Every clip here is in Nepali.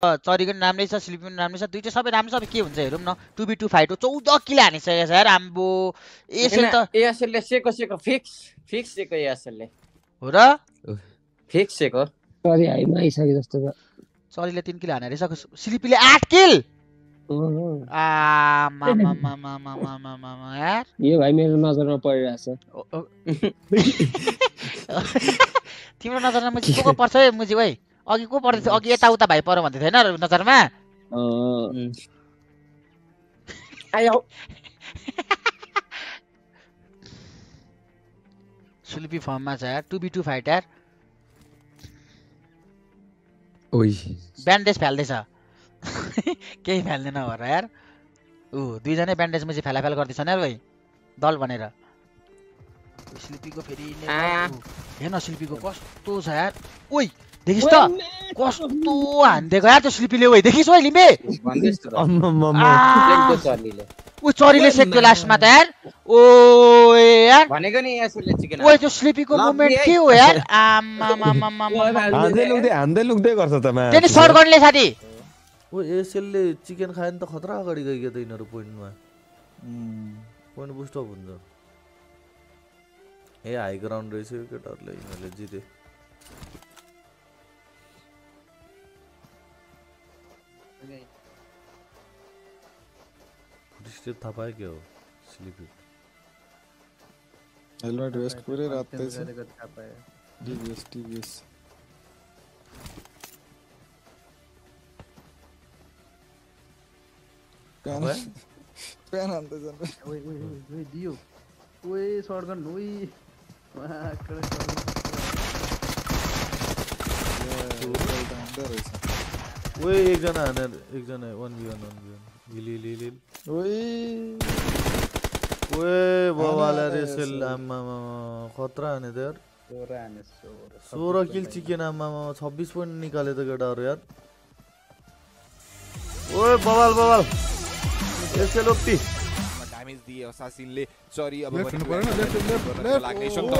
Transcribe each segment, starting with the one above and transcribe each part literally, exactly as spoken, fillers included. sorry ko naam nahi cha sleep ko naam nahi cha दुईटा सबै राम्रो सबै के हुन्छ हेरौं न टू बी टू फाइट हो चौध किल हानिसकेको छ यार आम्बो एसल त एसल ले सेको सेको फिक्स फिक्स सेको एसल ले हो र फिक्स सेको सरी हाई मा आइसके जस्तो छ सरीले तीन किल हाने रहेछ स्लिपीले आठ किल ओहो आ मा मा मा मा मा मा यार यो भाइ मेरो नजरमा परिरहेछ तिम्रो नजरमा म को पर्छ है मुजी भाइ अघि को पर्दै थियो अघि एता उता भाइ पर भन्दै थिएन र नजरमा अ आयो सुलिपी फर्ममा छ यार टू बी टू फाइटर ओइ ब्यान्डेज फाल्दैछ केही फाल्दैन हो र यार उ दुई जना ब्यान्डेज मै फाला फाला गर्दै छन् यार भाइ दल भनेर सुलिपीको फेरि हेन सुलिपीको कस्तो छ यार ओइ देखिस त कस्तो हान्दै गयो त्यो स्लिपीले ओइ देखिस ओइ लिमे भन्दैस त अम्मम्मम्म सेक्को चरीले उ चरीले सेक्यो लास्टमा त यार ओए यार भनेको नि यसले चिकन ओइ त्यो स्लिपीको मोमेन्ट के हो यार आम्मम्मम्म हान्दै लुक्दै हान्दै लुक्दै गर्छ त म त्यनी शॉटगनले साथी ओ यसले चिकन खाएन त खतरा अगाडि गयो त इनहरु पोइन्टमा पोइन्ट बुस्ट अप हुन्छ ए हाई ग्राउन्ड रहेछ केटाहरुले इनहरुले जिते स्टेप था पाए क्या हो स्लीपी हेलमेट वेस्ट पूरे रात तक से डीवीएस डीवीएस क्या है क्या नाम था जन ओए ओए ओए दियो ओए शॉटगन ओए वाह कर कर ओए एक जना है एक जना है वन वी वन वन वी वन गिली गिली ओए ओए बवाल रे सलाम मामा खतरा आने दे यार सोरा आने सोरा सोरा किल चिकन मामा छब्बीस पॉइंट निकाले तो गड़ा रे यार ओए बवाल बवाल ऐसे लोटी डैमेज दिए असैसिन ले चोरी अब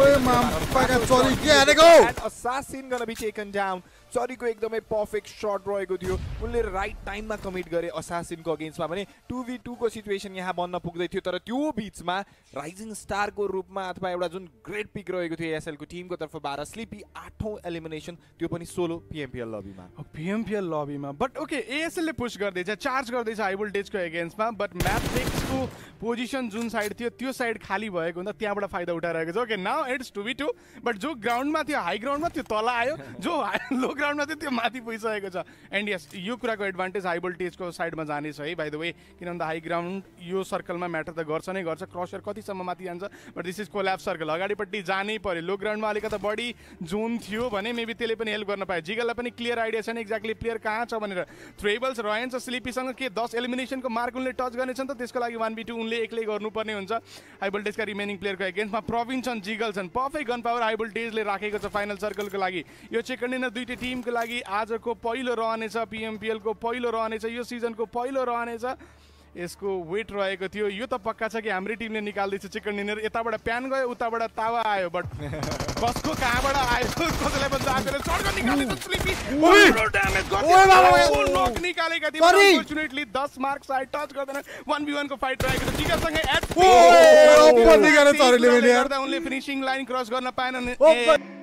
ओए मामा का चोरी के आने को assassin gonna be taken down चोरी को एकदमै पर्फेक्ट शॉट रहेको थियो उनले राइट टाइममा कमिट गरे असैसिन को अगेन्स्टमा भने टू वी टू को सिचुएसन यहाँ बन्न पुग्दै थियो तर त्यो बीचमा राइजिङ स्टार को रूपमा अथवा एउटा जुन ग्रेट पिक रहेको थियो एसएल को टिम को तर्फबाट स्लीपी आठौं एलिमिनेसन त्यो पनि सोलो पीएमपीएल लबीमा पीएमपीएल लबीमा बट ओके एएसएल ले पुश गर्दै छ चार्ज गर्दै छ हाई भोल्टेज को अगेन्स्टमा बट म्याप सिक्स को पोजिसन जुन साइड थियो त्यो साइड खाली भएको हुन्छ त्यहाँबाट फाइदा उठाइरहेको छ okay now it's two v two but जो ग्राउन्डमा थियो हाई ग्राउन्डमा त्यो तल आयो जो ग्राउन्डमा चाहिँ त्यो माथि पुगिसकेको छ एन्ड यस यो कुराको एडभान्टेज हाई भोल्टेजको साइडमा जाने छ है बाइ द वे किनभने हाई ग्राउन्ड यो सर्कलमा म्याटर त गर्छ नै गर्छ क्रसर कतिसम्म माथि जान्छ but this is collapse circle अगाडिपट्टि जानै पर्यो लो ग्राउन्डमा अलिकति बढी जोन थियो भने मेबी त्यसले पनि हेल्प गर्न पायो जिगललाई पनि क्लियर आइडिया छैन एक्ज्याक्टली प्लेयर कहाँ छ भनेर ट्रेबल्स रयन्स स्लिपीसँग के दस एलिमिनेसनको मार्क उनले टच गर्नेछन् त त्यसको लागि वान बी टू उनले एक्लै गर्नुपर्ने हुन्छ हाई भोल्टेजका रिमेनिङ प्लेयरको एगेन्स्टमा प्रोभिन्सन जिगल्सन पर्फेक्ट गन पावर हाई भोल्टेजले राखेको छ फाइनल सर्कलको लागि यो चेकन्डिन दुईटै टीम को लागि आज को पहिलो रहने पीएमपीएल को पहिलो रहने यो सीजन को पहिलो रहने यसको वेट रहेको थियो यो त पक्का छ कि हाम्रो टिमले निकाल्दै छ चिकन डिनर यताबाट प्यान गयो उताबाट तावा आयो बट कसको कहाँबाट आयो कसले बन्छ आफैले सर्कल निकाल्दै छ स्लिपी ओलो ड्यामेज गर्यो ओए बाबा यो नक निकालेका थिए अनफोर्चुनेटली दस मार्क साइड टच गर्दैन वन वी वन को फाइट रहेको थियो जिगासँग एट ओए ओपन निकाल्यो चरीले पनि यार उनले फिनिशिङ लाइन क्रस गर्न पाएनन्